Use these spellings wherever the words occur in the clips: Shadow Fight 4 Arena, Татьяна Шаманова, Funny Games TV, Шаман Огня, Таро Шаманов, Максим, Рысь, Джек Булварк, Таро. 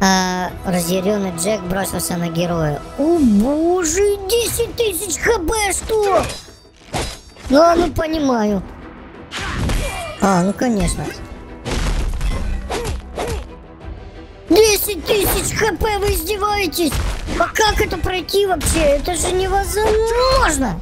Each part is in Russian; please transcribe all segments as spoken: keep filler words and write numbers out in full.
А, разъяренный Джек бросился на героя. О боже, десять тысяч хп, что? А, ну понимаю. А, ну конечно. десять тысяч хп, вы издеваетесь? А как это пройти вообще? Это же невозможно.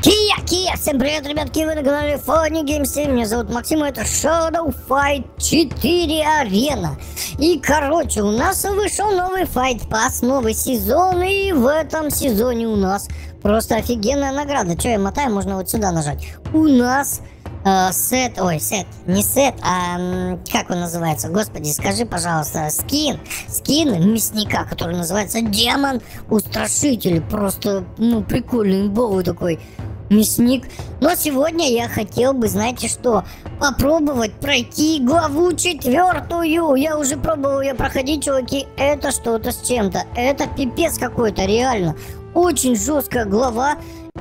Кия, кия, всем привет, ребятки, вы на канале Funny Games ти ви, меня зовут Максим, это Shadow Fight четыре Арена. И короче, у нас вышел новый Fight Pass, новый сезон, и в этом сезоне у нас просто офигенная награда. Че я мотаю, можно вот сюда нажать. У нас э, сет, ой, сет, не сет, а как он называется, господи, скажи, пожалуйста, скин, скин мясника, который называется Демон Устрашитель, просто, ну, прикольный, имбовый такой мясник. Но сегодня я хотел бы, знаете что, попробовать пройти главу четвертую. Я уже пробовал ее проходить, чуваки, это что-то с чем-то, это пипец какой-то, реально. Очень жесткая глава,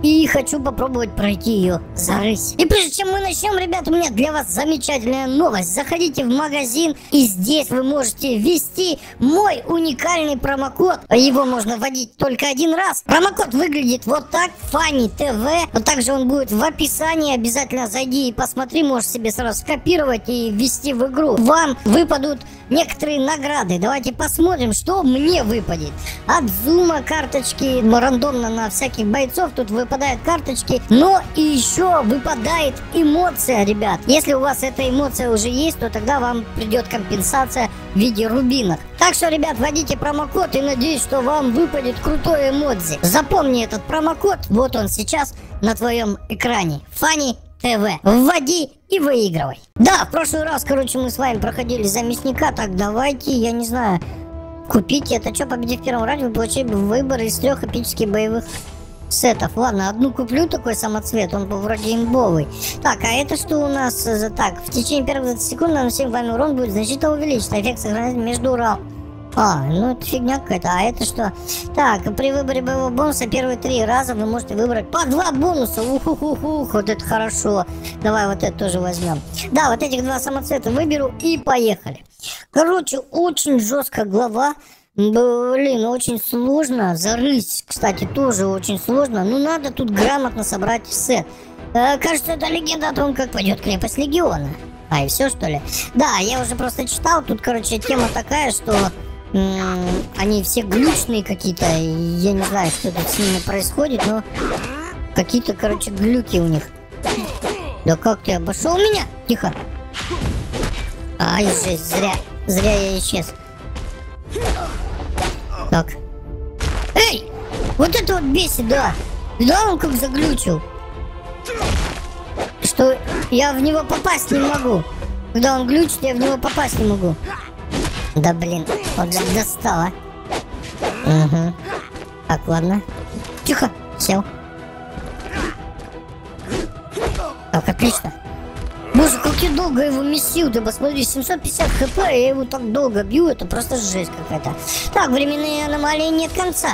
и хочу попробовать пройти ее за рысь. И прежде чем мы начнем, ребят, у меня для вас замечательная новость. Заходите в магазин, и здесь вы можете ввести мой уникальный промокод. Его можно вводить только один раз. Промокод выглядит вот так, Funny ти ви. Но также он будет в описании. Обязательно зайди и посмотри, можешь себе сразу скопировать и ввести в игру. Вам выпадут некоторые награды. Давайте посмотрим, что мне выпадет. От зума карточки, рандомно на всяких бойцов тут выпадает. Выпадают карточки, но и еще выпадает эмоция, ребят. Если у вас эта эмоция уже есть, то тогда вам придет компенсация в виде рубинок. Так что, ребят, вводите промокод, и надеюсь, что вам выпадет крутой эмодзи. Запомни этот промокод, вот он сейчас на твоем экране. Funny ти ви. Вводи и выигрывай. Да, в прошлый раз, короче, мы с вами проходили за мясника, так давайте, я не знаю, купите это. Что, победив в первом раунде, вы получили выбор из трех эпических боевых сетов. Ладно, одну куплю, такой самоцвет, он был вроде имбовый. Так, а это что у нас за... Так, в течение первых двадцати секунд наносим вами урон будет значительно увеличен, эффект сохраняется между раундами. А, ну это фигня какая-то, а это что? Так, при выборе боевого бонуса первые три раза вы можете выбрать по два бонуса. Ух-ух-ух, вот это хорошо. Давай вот это тоже возьмем. Да, вот этих два самоцвета выберу и поехали. Короче, очень жесткая глава. Блин, очень сложно. За рысь, кстати, тоже очень сложно. Ну, надо тут грамотно собрать сет. Э, кажется, это легенда о том, как пойдет крепость легиона. А, и все, что ли? Да, я уже просто читал. Тут, короче, тема такая, что они все глючные какие-то. Я не знаю, что тут с ними происходит, но какие-то, короче, глюки у них. Да как ты обошел меня? Тихо. Ай, жесть, зря. Зря я исчез. Так. Эй! Вот это вот бесит, да. Да, он как заглючил. Что я в него попасть не могу. Когда он глючит, я в него попасть не могу. Да блин, он же достал, а. Угу. Так, ладно. Тихо, сел. Так, отлично. Боже, как я долго его месил, ты посмотри, семьсот пятьдесят хп, я его так долго бью, это просто жесть какая-то. Так, временные аномалии нет конца.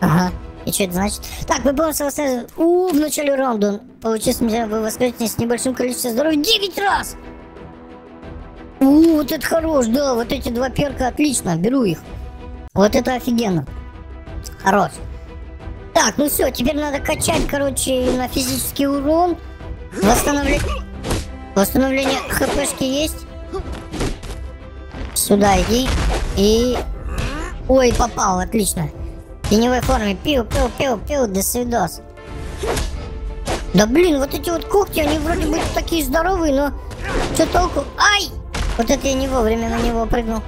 Ага, и что это значит? Так, вы бонусы восстановили. У, в начале раунда он получил, вы воскреситесь с небольшим количеством здоровья девять раз. У, вот это хорош, да, вот эти два перка, отлично, беру их. Вот это офигенно. Хорош. Так, ну все, теперь надо качать, короче, на физический урон. Восстановлять... Восстановление хпшки есть. Сюда иди. И... Ой, попал, отлично. В теневой форме. Пиу, пиу, пиу, пиу, до свидос. Да блин, вот эти вот когти, они вроде бы такие здоровые, но... Что толку? Ай! Вот это я не вовремя на него прыгнул.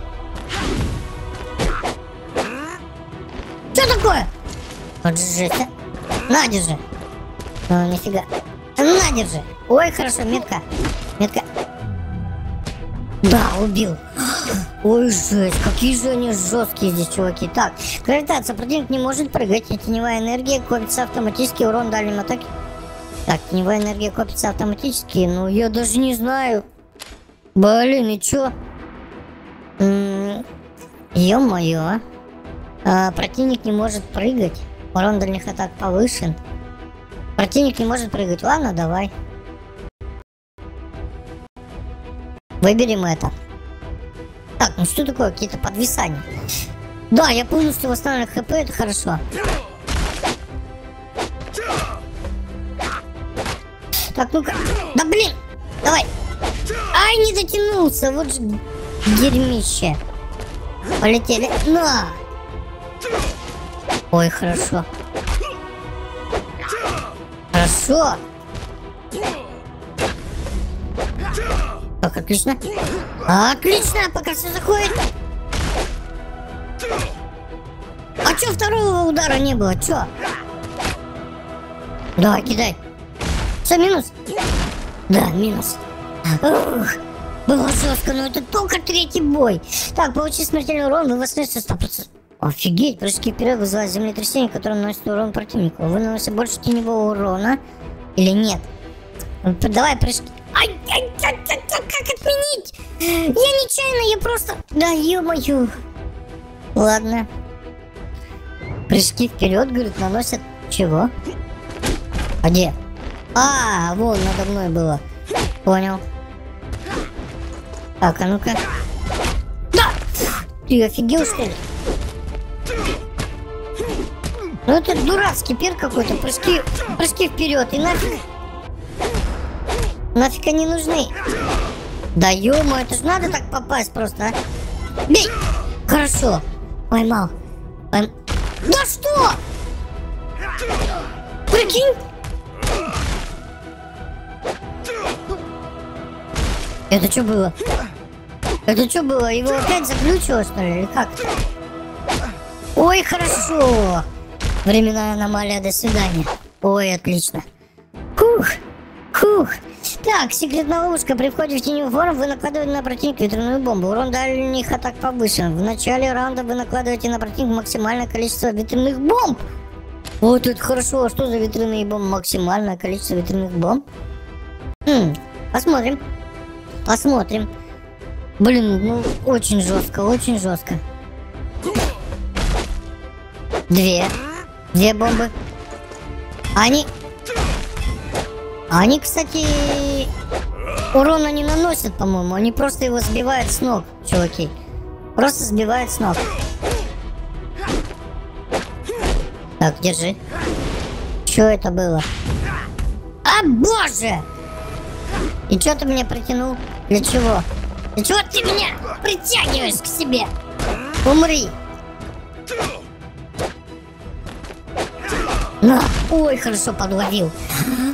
Что такое? Вот жесть, а? На, держи. Ну, нифига. На, держи. Ой, хорошо, метка. Метка. Да, убил. Ой, жесть, какие же они жесткие здесь, чуваки. Так, гравитация, противник не может прыгать, и теневая энергия копится автоматически, урон дальним атаке. Так, теневая энергия копится автоматически, ну я даже не знаю. Блин, и чё? Ё-моё. А, противник не может прыгать, урон дальних атак повышен. Противник не может прыгать, ладно, давай. Выберем это. Так, ну что такое? Какие-то подвисания. Да, я полностью восстанавливаю хп, это хорошо. Так, ну-ка. Да блин! Давай! Ай, не дотянулся! Вот же дерьмище. Полетели. На! Ой, хорошо. Хорошо! Так, отлично. Отлично! Пока все заходит. А чё второго удара не было? Чё? Давай, кидай. Что, минус? Да, минус. Ух, было жестко, но это только третий бой. Так, получить смертельный урон, вы восстановите сто процентов. Офигеть, прыжки вперед вызывают землетрясение, которое наносит урон противнику. Вы наносите больше теневого урона или нет? Давай прыжки. Ай, ай, ай, ай, как отменить? Я нечаянно, я просто... Да, ё-моё. Ладно. Прыжки вперед, говорит, наносят... Чего? А где? А, вон, надо мной было. Понял. Так, а ну-ка. Да! Ты офигел, что ли? Ну это дурацкий пир какой-то. Прыжки, прыжки вперед. И нафиг. Нафиг они нужны. Да ё-моё, это же надо так попасть просто, а? Бей! Хорошо. Поймал. Пойм... Да что? Прикинь? Это что было? Это что было? Его опять заключило, что ли? Или как? Ой, хорошо. Временная аномалия, до свидания. Ой, отлично. Фух. Фух. Так, секретная ловушка. При входе в теневую форму вы накладываете на противника ветряную бомбу. Урон дальних атак повышен. В начале раунда вы накладываете на противника максимальное количество ветряных бомб. Вот это хорошо. А что за ветряные бомбы? Максимальное количество ветряных бомб? Хм, посмотрим. Посмотрим. Блин, ну очень жестко, очень жестко. Две. Две бомбы. Они... Они, кстати, урона не наносят, по-моему. Они просто его сбивают с ног, чуваки. Просто сбивают с ног. Так, держи. Что это было? А, боже! И чё ты меня притянул? Для чего? Для чего ты меня притягиваешь к себе? Умри! На. Ой, хорошо подловил.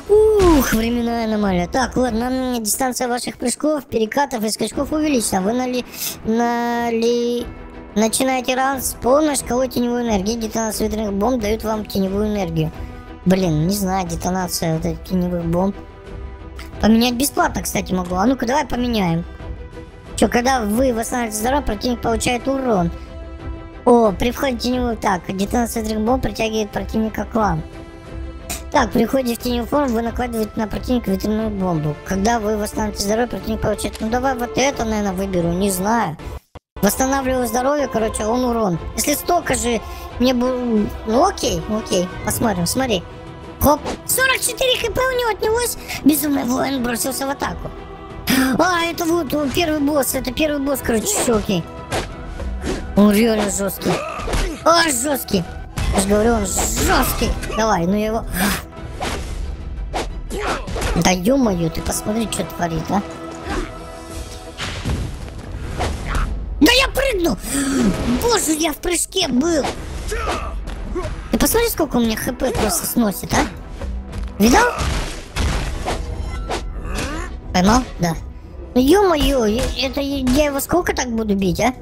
Ух, временная аномалия. Так, ладно, дистанция ваших прыжков, перекатов и скачков увеличена. Вы нали... нали... начинаете раунд с полной шкалой теневой энергии. Детонация ветряных бомб дают вам теневую энергию. Блин, не знаю, детонация вот этих теневых бомб. Поменять бесплатно, кстати, могу. А ну-ка, давай поменяем. Чё, когда вы восстанавливаете здоровье, противник получает урон. О, при входе в теневую... Так, детонация ветряных бомб притягивает противника к вам. Так, при входе в теневую форму вы накладываете на противника ветряную бомбу. Когда вы восстанавливаете здоровье, противник получает... Ну давай вот это, наверное, выберу, не знаю. Восстанавливаю здоровье, короче, он урон. Если столько же мне бы... Ну окей, окей, посмотрим, смотри. Хоп, сорок четыре хп у него отнялось. Безумный воин бросился в атаку. А, это вот он, первый босс. Это первый босс, короче, щеки. Он реально жесткий. А, жесткий. Я же говорю, он жесткий. Давай, ну его... Да ё-моё, ты посмотри, что творит, а. Да я прыгнул. Боже, я в прыжке был. Ты посмотри, сколько у меня хп просто сносит, а? Видал? Поймал? Да. Ну ё-моё, это я его сколько так буду бить, а?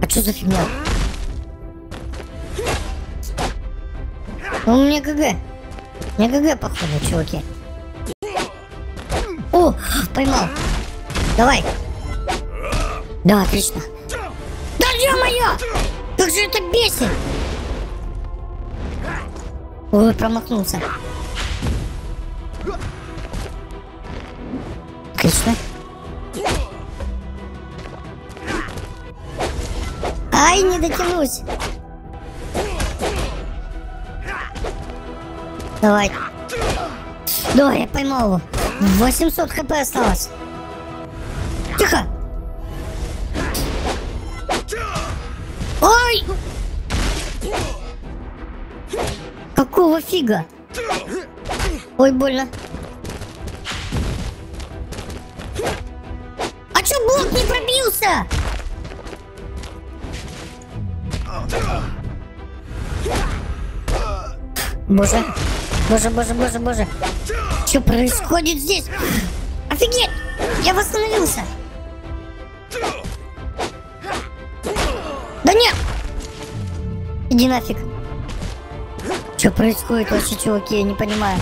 А что за фигня? Ну, у меня ГГ. У меня ГГ, походу, чуваки. О, поймал. Давай. Да, отлично. Ё-моё! Как же это бесит! Ой, промахнулся. Отлично. Ай, не дотянусь. Давай. Давай, я поймал его. восемьсот хп осталось. Тихо! Ой! Какого фига? Ой, больно. А чё блок не пробился? Боже, боже, боже, боже, боже. Что происходит здесь? Офигеть! Я восстановился. Да нет! Иди нафиг. Что происходит вообще, чуваки? Я не понимаю.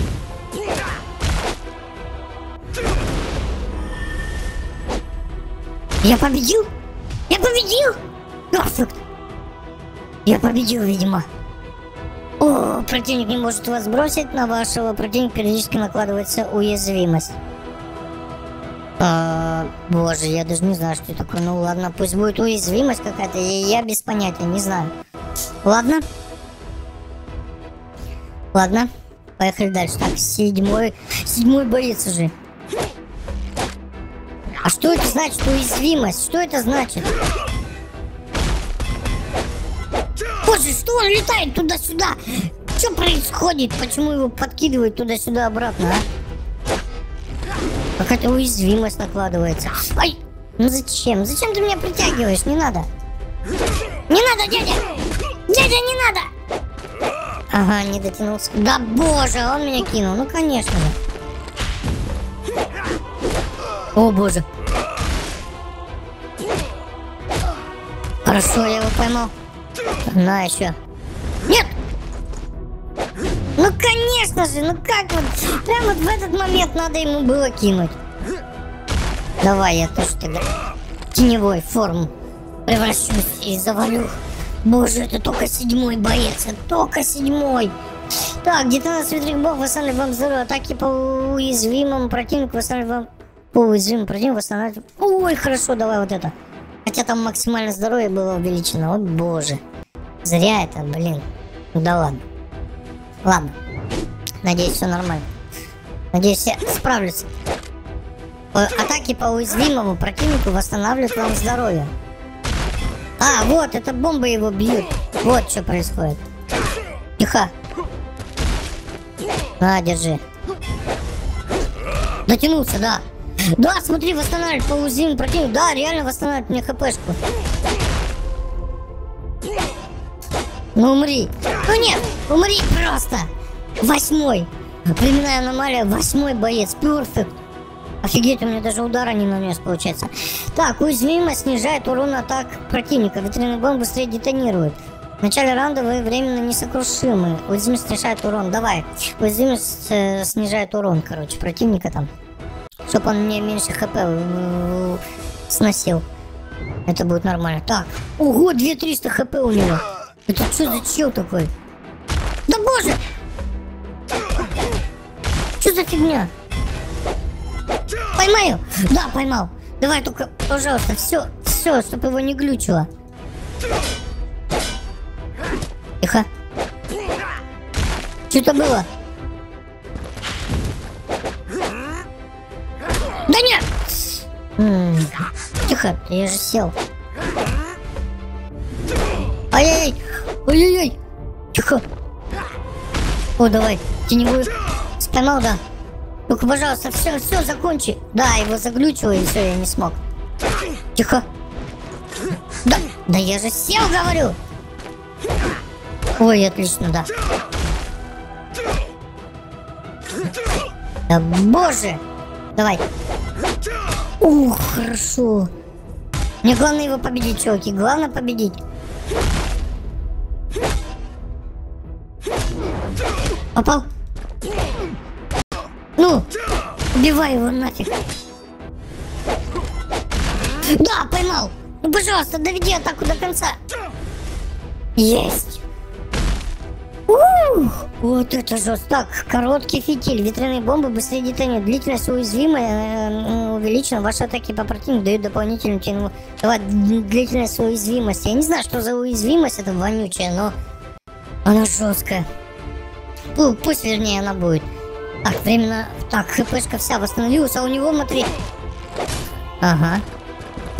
Я победил? Я победил? Нафиг. Я победил, видимо. О, противник не может вас бросить. На вашего противника периодически накладывается уязвимость. А, боже, я даже не знаю, что это такое. Ну ладно, пусть будет уязвимость какая-то. Я без понятия, не знаю. Ладно. Ладно. Поехали дальше. Так, седьмой. Седьмой боец уже. А что это значит, уязвимость? Что это значит? Боже, что он летает туда-сюда? Что происходит? Почему его подкидывают туда-сюда обратно, а? Какая-то уязвимость накладывается. Ай! Ну зачем? Зачем ты меня притягиваешь? Не надо. Не надо, дядя! Дядя, не надо! Ага, не дотянулся. Да боже, он меня кинул. Ну конечно же. О боже. Хорошо, я его поймал. На еще. Нет! Ну конечно же, ну как вот, прям вот в этот момент надо ему было кинуть. Давай, я тоже тогда теневой форму превращусь и завалю. Боже, это только седьмой боец, это только седьмой. Так, детонация светлых бог восстанавливает вам здоровье. Атаки по уязвимому противнику восстанавливает вам. По уязвимому противнику восстанавливает. Ой, хорошо, давай вот это. Хотя там максимально здоровье было увеличено. О боже. Зря это, блин. Да ладно. Ладно. Надеюсь, все нормально. Надеюсь, я справлюсь. Атаки по уязвимому противнику восстанавливают вам здоровье. А, вот, это бомба его бьют. Вот что происходит. Тихо. На, держи. Дотянулся, да. Да, смотри, восстанавливает по уязвимому противнику. Да, реально восстанавливает мне хпшку. Ну умри. Ну нет, умри просто. Восьмой. Временная аномалия, восьмой боец. Перфект. Офигеть, у меня даже удара не нанес, получается. Так, уязвимость снижает урон атак противника. Ветряный бомб быстрее детонирует. В начале раунда вы временно несокрушимы. Уязвимость снижает урон. Давай. Уязвимость э, снижает урон, короче, противника там. Чтоб он мне меньше хп сносил. Это будет нормально. Так. Ого, две тысячи триста хп у него. Это что за чел такой? Да боже! Что за фигня? Поймаю! Да, поймал. Давай только, пожалуйста, все, все, чтобы его не глючило. Тихо. Что это было? Да нет! М-м, тихо, я же сел. Ай-яй-яй! Ой-ой-ой! Тихо! О, давай, теневую. Споймал, да. Только, пожалуйста, все, все, закончи. Да, его заглючило, и все, я не смог. Тихо. Да, да я же сел, говорю. Ой, отлично, да. Да боже! Давай. Ух, хорошо. Мне главное его победить, чуваки. Главное победить. Попал. Ну, убивай его нафиг. Да, поймал. Ну, пожалуйста, доведи атаку до конца. Есть. Ух, вот это жестко. Так, короткий фитиль. Ветряные бомбы быстрее детонируют. Длительность уязвимая увеличена. Ваши атаки по противнику дают дополнительную тяну. Давай, длительность уязвимости. Я не знаю, что за уязвимость, это вонючая, но она жесткая. Пу- пусть, вернее, она будет. Так, временно... Так, хпшка вся восстановилась, а у него, смотри... Ага.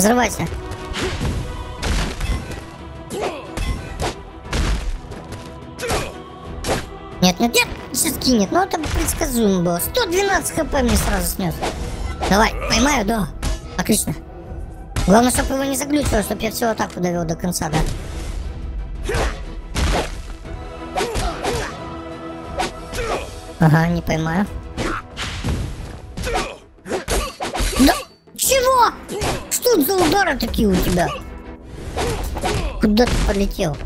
Взрывайся. Нет, нет, нет, сейчас кинет. Ну, это предсказуемо было. сто двенадцать хп мне сразу снес. Давай, поймаю, да. Отлично. Главное, чтобы его не заглючило, чтобы я всю атаку довел до конца, да. Ага, не поймаю. Да, чего? Что за удары такие у тебя? Куда ты полетел?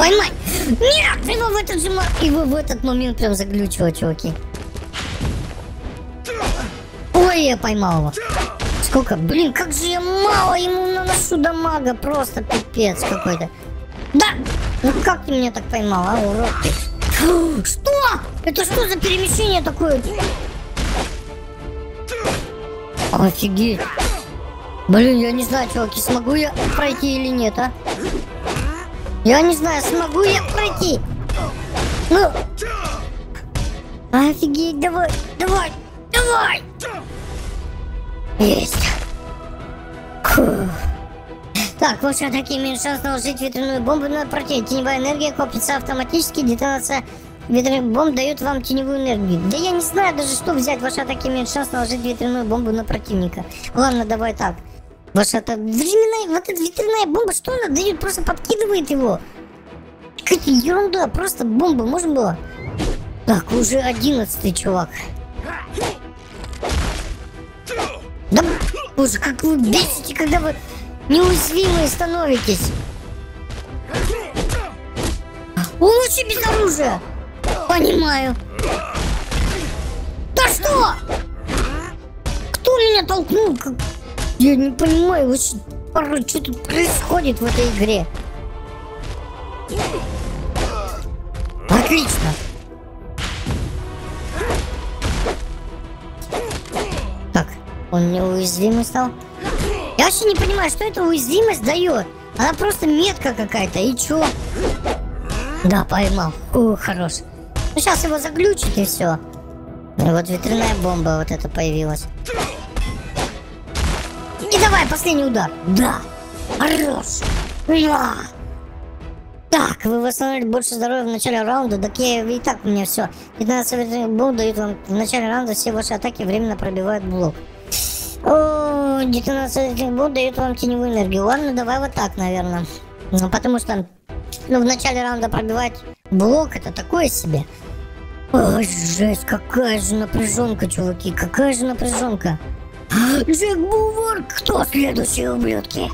Поймай! Нет! Его в этот же марк, его в этот момент прям заглючило, чуваки. Ой, я поймал его. Сколько? Блин, как же я мало ему наношу дамага. Просто пипец какой-то. Да! Ну как ты меня так поймал, а, урод ты? Фу, что? Это что за перемещение такое? Офигеть. Блин, я не знаю, чуваки, смогу я пройти или нет, а? Я не знаю, смогу я пройти. Ну. Офигеть, давай, давай, давай. Есть. Фу. Так, лучше атаки имеют шанс наложить ветряную бомбу на противника. Теневая энергия копится автоматически. Детонация ветряных бомб дает вам теневую энергию. Да я не знаю даже, что взять. Ваши атаки имеют шанс наложить ветряную бомбу на противника. Ладно, давай так. Ваша атака... Временная... Вот эта ветряная бомба, что она дает? Просто подкидывает его. Какая-то ерунда. Просто бомба. Можно было? Так, уже одиннадцатый, чувак. Да, боже, как вы бесите, когда вы... неуязвимые становитесь. Лучше без оружия. Понимаю. Да что? Кто меня толкнул? Я не понимаю, порой, что тут происходит в этой игре. Отлично. Так, он неуязвимый стал. Я вообще не понимаю, что эта уязвимость дает. Она просто метка какая-то. И чё? Да, поймал. О, хорош. Ну, сейчас его заглючит и все. И вот ветряная бомба вот эта появилась. И давай, последний удар. Да. Хорош. Да. Так, вы восстановили больше здоровья в начале раунда. Так я и так у меня все. пятнадцать ветряных бомб дают вам в начале раунда. Все ваши атаки временно пробивают блок. О, детонация этих бомб дает вам теневую энергию. Ладно, давай вот так, наверное. Ну, потому что, ну, в начале раунда пробивать блок, это такое себе. Ой, жесть, какая же напряженка, чуваки, какая же напряженка. Джек Булварк, кто следующие ублюдки?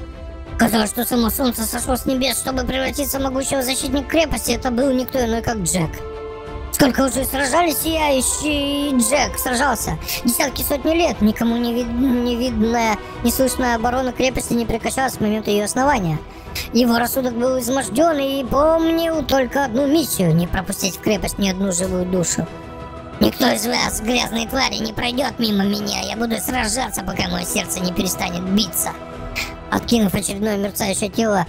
Казалось, что само солнце сошло с небес, чтобы превратиться в могучего защитника крепости. Это был никто иной, как Джек. Сколько уже сражались, и я, и Джек сражался. Десятки, сотни лет. Никому не, вид... не видная, не слышная оборона крепости не прекращалась с момента ее основания. Его рассудок был изможден и помнил только одну миссию – не пропустить в крепость ни одну живую душу. Никто из вас, грязные твари, не пройдет мимо меня. Я буду сражаться, пока мое сердце не перестанет биться. Откинув очередное мерцающее тело,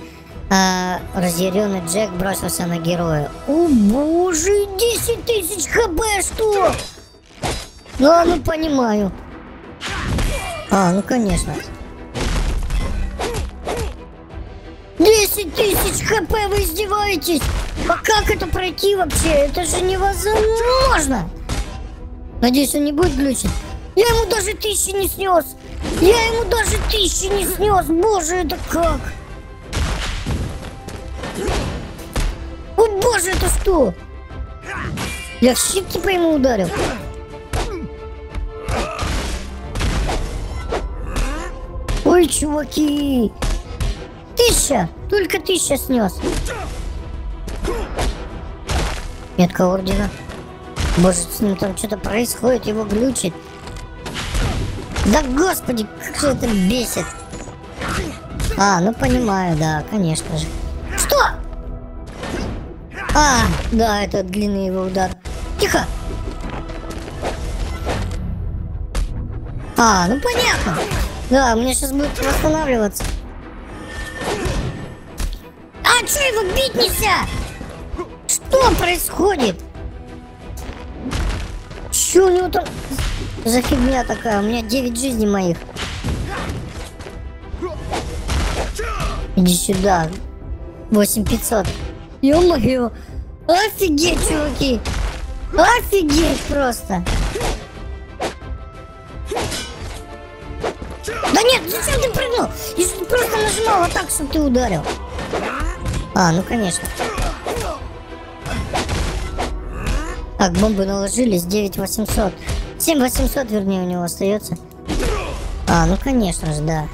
А, разъяренный Джек бросился на героя. О боже, десять тысяч хп, что? А, ну понимаю. А, ну конечно. десять тысяч хп, вы издеваетесь? А как это пройти вообще? Это же невозможно. Надеюсь, он не будет глючить. Я ему даже тысячи не снес. Я ему даже тысячи не снес. Боже, это как? О боже, это что? Я в щит типа ему ударил. Ой, чуваки. Тысяча. Только тысяча снес. Метка ордена. Боже, с ним там что-то происходит, его глючит. Да господи, как же это бесит. А, ну понимаю, да, конечно же. Что? А, да, это длинный его удар. Тихо! А, ну понятно. Да, мне сейчас будет восстанавливаться. А, чё его бить нельзя? Что происходит? Чё у него там за фигня такая? У меня девять жизней моих. Иди сюда. восемь тысяч пятьсот. Ё-моё. Офигеть, чуваки. Офигеть просто. Да нет, зачем ты прыгнул? Если ты просто нажимал вот так, чтобы ты ударил. А, ну конечно. Так, бомбы наложились. девять тысяч восемьсот. семь тысяч восемьсот, вернее, у него остается. А, ну конечно же, да.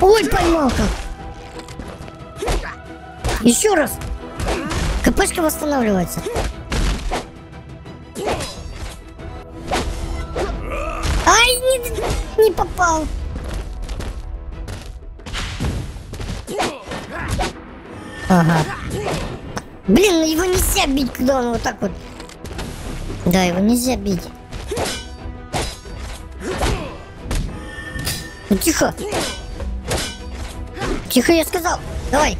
Ой, поймал как. Еще раз. КПшка восстанавливается. Ай, не, не попал. Ага. Блин, его нельзя бить, когда он вот так вот. Да, его нельзя бить. Ну, тихо. Тихо, я сказал. Давай.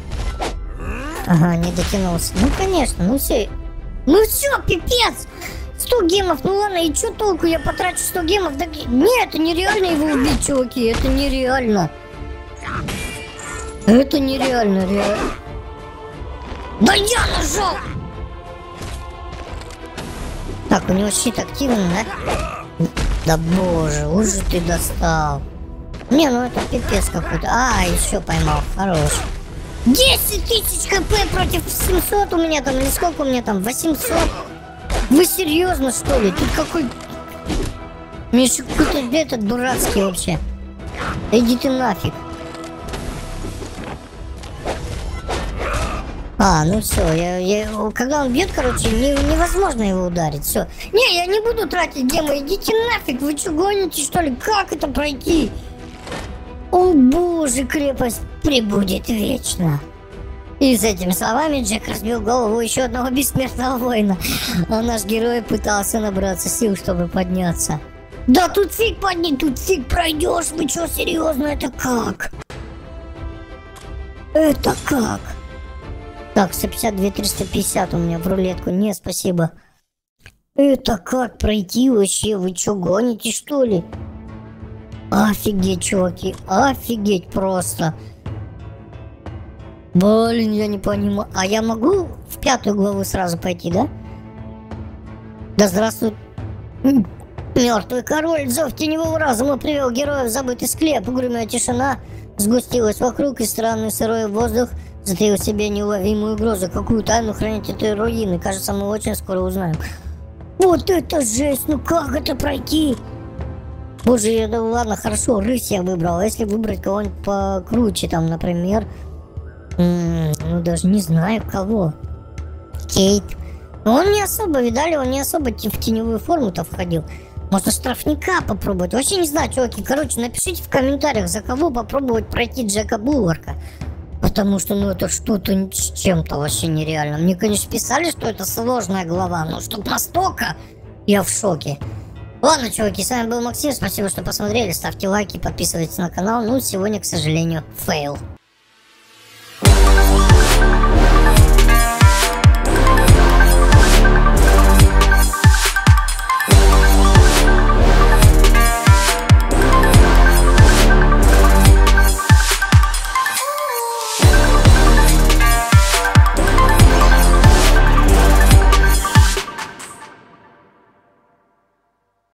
Ага, не дотянулся. Ну, конечно, ну все. Ну все, пипец. сто гемов, ну ладно, и что толку? Я потрачу сто гемов. Так... Нет, это нереально его убить, чуваки. Это нереально. Это нереально, реально. Да я нажал! Так, у него щит активный, да? Да боже, уже ты достал. Не, ну это пипец какой-то. А, еще поймал, хорош. десять тысяч хп против семисот у меня там, или сколько у меня там, восемьсот? Вы серьезно, что ли? Тут какой... Миша, какой-то этот дурацкий вообще. Иди ты нафиг. А, ну все, я, я, когда он бьет, короче, не, невозможно его ударить, все. Не, я не буду тратить гемы, идите нафиг, вы что, гоните, что ли? Как это пройти? О боже, крепость прибудет вечно. И с этими словами Джек разбил голову еще одного бессмертного воина. А наш герой пытался набраться сил, чтобы подняться. Да тут фиг подни, тут фиг пройдешь, вы что, серьезно, это как? Это как? Так, сто пятьдесят две триста пятьдесят у меня в рулетку. Не, спасибо. Это как пройти вообще? Вы что, гоните, что ли? Офигеть, чуваки. Офигеть просто. Блин, я не понимаю. А я могу в пятую главу сразу пойти, да? Да здравствует. Мертвый король. Зов теневого разума привел героя в забытый склеп. Угрюмая тишина сгустилась вокруг, и странный сырой воздух затаил в себе неуловимую угрозу. Какую тайну хранит этой руины? Кажется, мы очень скоро узнаем. Вот это жесть! Ну как это пройти? Боже, я думаю, ладно, хорошо, рысь я выбрал. А если выбрать кого-нибудь покруче, там, например... М-м, ну, даже не знаю, кого. Кейт. Но он не особо, видали, он не особо в теневую форму-то входил. Можно штрафника попробовать. Вообще не знаю, чуваки. Короче, напишите в комментариях, за кого попробовать пройти Джека Булварка. Потому что, ну, это что-то с чем-то вообще нереально. Мне, конечно, писали, что это сложная глава, но чтоб настолько, я в шоке. Ладно, чуваки, с вами был Максим. Спасибо, что посмотрели. Ставьте лайки, подписывайтесь на канал. Ну, сегодня, к сожалению, фейл.